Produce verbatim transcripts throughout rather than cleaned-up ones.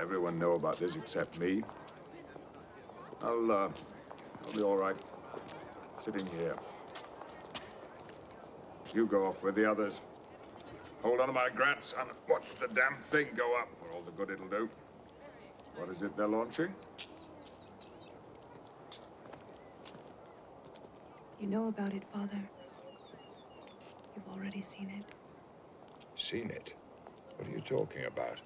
everyone know about this except me? I'll, uh, I'll be all right sitting here. You go off with the others. Hold on to my grandson and watch the damn thing go up for all the good it'll do. What is it they're launching? You know about it, Father. You've already seen it. Seen it? What are you talking about?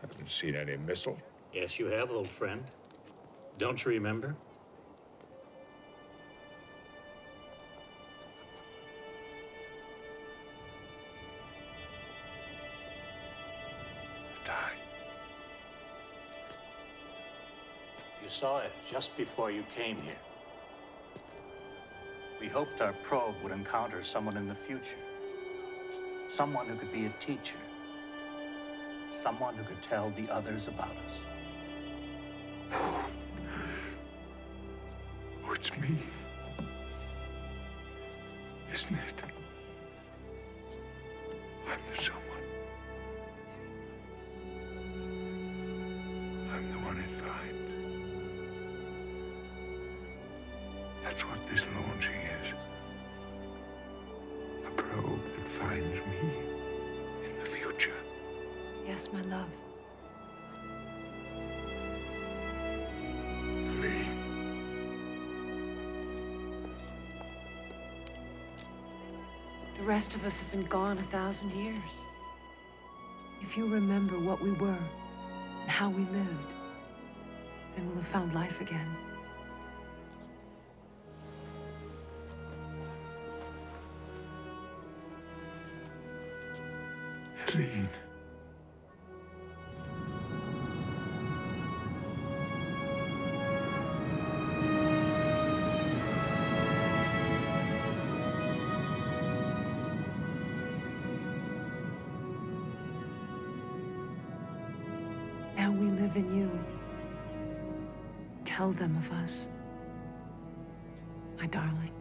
I haven't seen any missile. Yes, you have, old friend. Don't you remember? You saw it just before you came here. We hoped our probe would encounter someone in the future. Someone who could be a teacher. Someone who could tell the others about us. Oh, it's me. Isn't it? I'm the someone. I'm the one it finds. That's what this launching is. A probe that finds me in the future. Yes, my love. Eline. The rest of us have been gone a thousand years. If you remember what we were and how we lived, then we'll have found life again. Eline. Now we live in you. Tell them of us, my darling.